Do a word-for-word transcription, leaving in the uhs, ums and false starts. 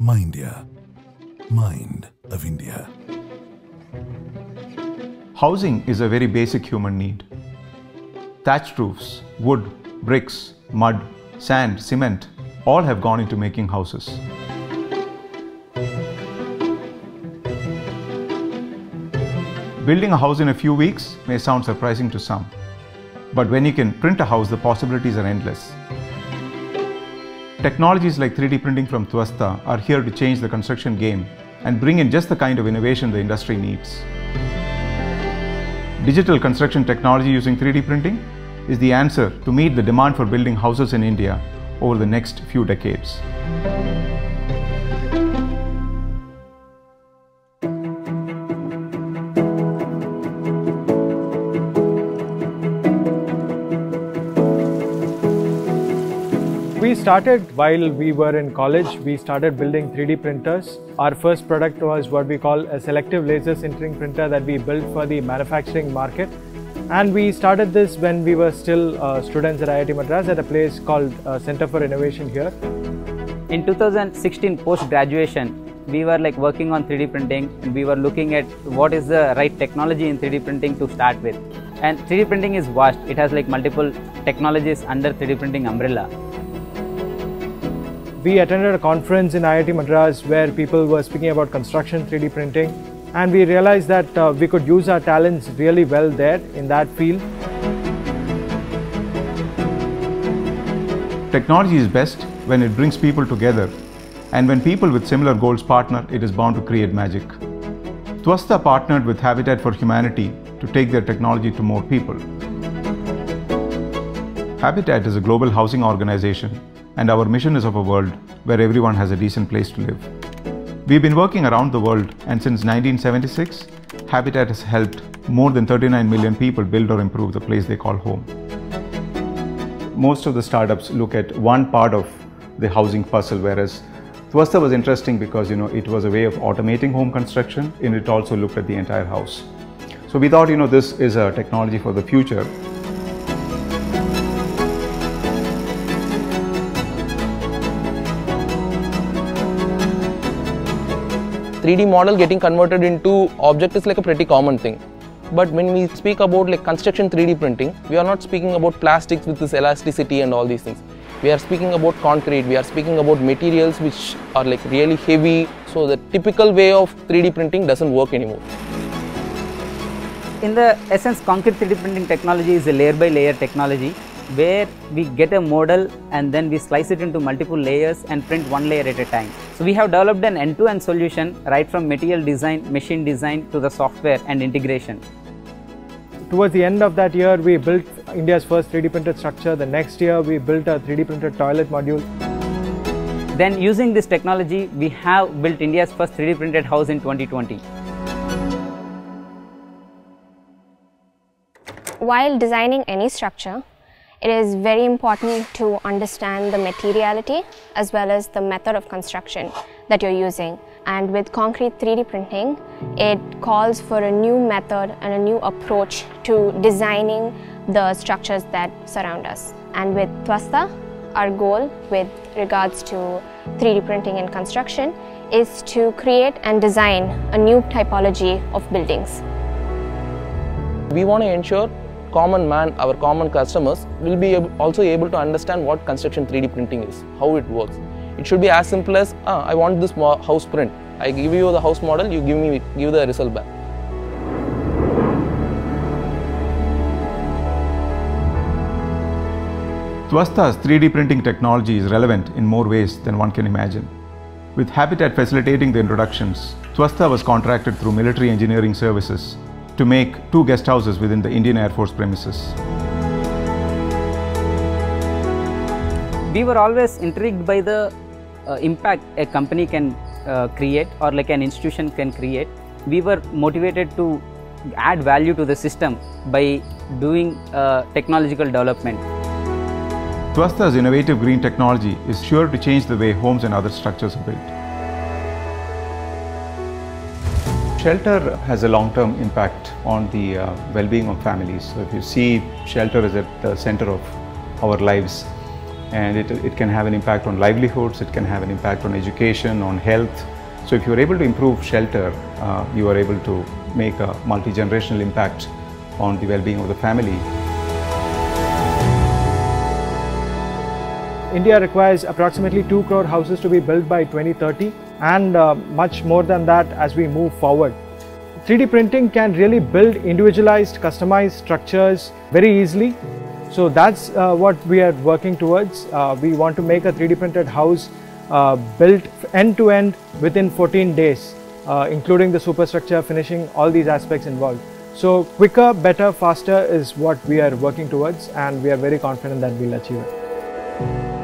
Mindia, mind of India. Housing is a very basic human need. Thatched roofs, wood, bricks, mud, sand, cement, all have gone into making houses. Building a house in a few weeks may sound surprising to some, but when you can print a house, the possibilities are endless. Technologies like three D printing from Tvasta are here to change the construction game and bring in just the kind of innovation the industry needs. Digital construction technology using three D printing is the answer to meet the demand for building houses in India over the next few decades. We started while we were in college. We started building three D printers. Our first product was what we call a selective laser sintering printer that we built for the manufacturing market. And we started this when we were still uh, students at I I T Madras at a place called uh, Center for Innovation here. In two thousand sixteen post-graduation, we were like working on three D printing and we were looking at what is the right technology in three D printing to start with. And three D printing is vast. It has like multiple technologies under three D printing umbrella. We attended a conference in I I T Madras where people were speaking about construction three D printing, and we realized that uh, we could use our talents really well there in that field. Technology is best when it brings people together, and when people with similar goals partner, it is bound to create magic. Tvasta partnered with Habitat for Humanity to take their technology to more people. Habitat is a global housing organization, and our mission is of a world where everyone has a decent place to live. We've been working around the world, and since nineteen seventy-six, Habitat has helped more than thirty-nine million people build or improve the place they call home. Most of the startups look at one part of the housing puzzle, whereas Tvasta was interesting because, you know, it was a way of automating home construction, and it also looked at the entire house. So we thought, you know, this is a technology for the future. three D model getting converted into object is like a pretty common thing. But when we speak about like construction three D printing, we are not speaking about plastics with this elasticity and all these things. We are speaking about concrete, we are speaking about materials which are like really heavy. So the typical way of three D printing doesn't work anymore. In the essence, concrete three D printing technology is a layer by layer technology where we get a model and then we slice it into multiple layers and print one layer at a time. So we have developed an end-to-end solution right from material design, machine design to the software and integration. Towards the end of that year, we built India's first three D printed structure. The next year, we built a three D printed toilet module. Then using this technology, we have built India's first three D printed house in twenty twenty. While designing any structure, it is very important to understand the materiality as well as the method of construction that you're using. And with concrete three D printing, it calls for a new method and a new approach to designing the structures that surround us. And with Tvasta, our goal with regards to three D printing and construction is to create and design a new typology of buildings. We want to ensure common man, our common customers, will be also able to understand what construction three D printing is, how it works. It should be as simple as, ah, I want this house print. I give you the house model, you give me give the result back. Tvasta's three D printing technology is relevant in more ways than one can imagine. With Habitat facilitating the introductions, Tvasta was contracted through Military Engineering Services to make two guest houses within the Indian Air Force premises. We were always intrigued by the uh, impact a company can uh, create or like an institution can create. We were motivated to add value to the system by doing uh, technological development. Tvasta's innovative green technology is sure to change the way homes and other structures are built. Shelter has a long-term impact on the uh, well-being of families. So if you see, shelter is at the center of our lives. and it, it can have an impact on livelihoods, it can have an impact on education, on health. So if you're able to improve shelter, uh, you are able to make a multi-generational impact on the well-being of the family. India requires approximately two crore houses to be built by twenty thirty, and uh, much more than that as we move forward. three D printing can really build individualized, customized structures very easily. So that's uh, what we are working towards. Uh, we want to make a three D printed house uh, built end to end within fourteen days, uh, including the superstructure, finishing, all these aspects involved. So quicker, better, faster is what we are working towards, and we are very confident that we'll achieve it.